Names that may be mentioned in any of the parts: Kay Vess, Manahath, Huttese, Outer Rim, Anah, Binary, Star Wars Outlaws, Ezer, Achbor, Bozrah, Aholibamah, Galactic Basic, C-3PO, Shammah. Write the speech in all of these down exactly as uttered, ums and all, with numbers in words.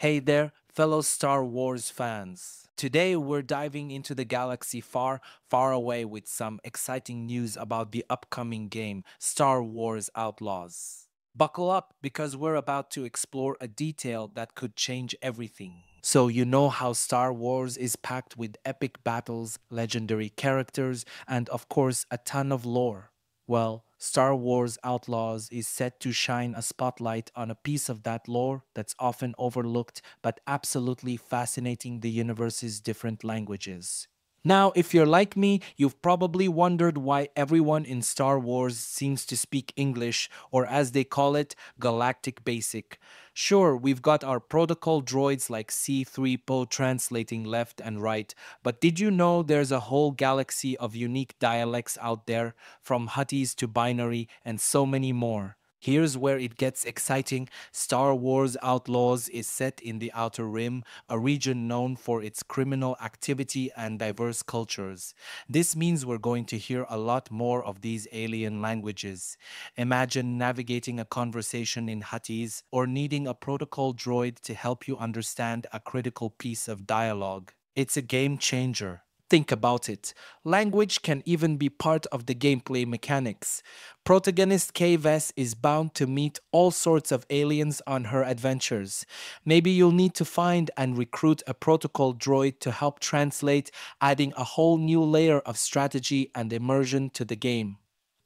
Hey there, fellow Star Wars fans. Today we're diving into the galaxy far, far away with some exciting news about the upcoming game, Star Wars Outlaws. Buckle up, because we're about to explore a detail that could change everything. So you know how Star Wars is packed with epic battles, legendary characters, and of course a ton of lore. Well, Star Wars Outlaws is set to shine a spotlight on a piece of that lore that's often overlooked but absolutely fascinating: the universe's different languages. Now, if you're like me, you've probably wondered why everyone in Star Wars seems to speak English, or as they call it, Galactic Basic. Sure, we've got our protocol droids like C three P O translating left and right, but did you know there's a whole galaxy of unique dialects out there, from Huttese to Binary and so many more? Here's where it gets exciting. Star Wars Outlaws is set in the Outer Rim, a region known for its criminal activity and diverse cultures. This means we're going to hear a lot more of these alien languages. Imagine navigating a conversation in Huttese, or needing a protocol droid to help you understand a critical piece of dialogue. It's a game changer. Think about it. Language can even be part of the gameplay mechanics. Protagonist Kay Vess is bound to meet all sorts of aliens on her adventures. Maybe you'll need to find and recruit a protocol droid to help translate, adding a whole new layer of strategy and immersion to the game.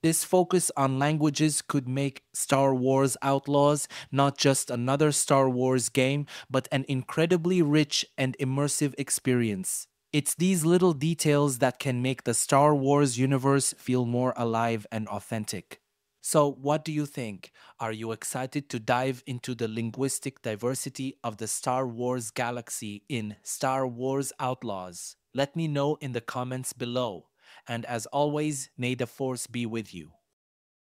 This focus on languages could make Star Wars Outlaws not just another Star Wars game, but an incredibly rich and immersive experience. It's these little details that can make the Star Wars universe feel more alive and authentic. So, what do you think? Are you excited to dive into the linguistic diversity of the Star Wars galaxy in Star Wars Outlaws? Let me know in the comments below. And as always, may the Force be with you.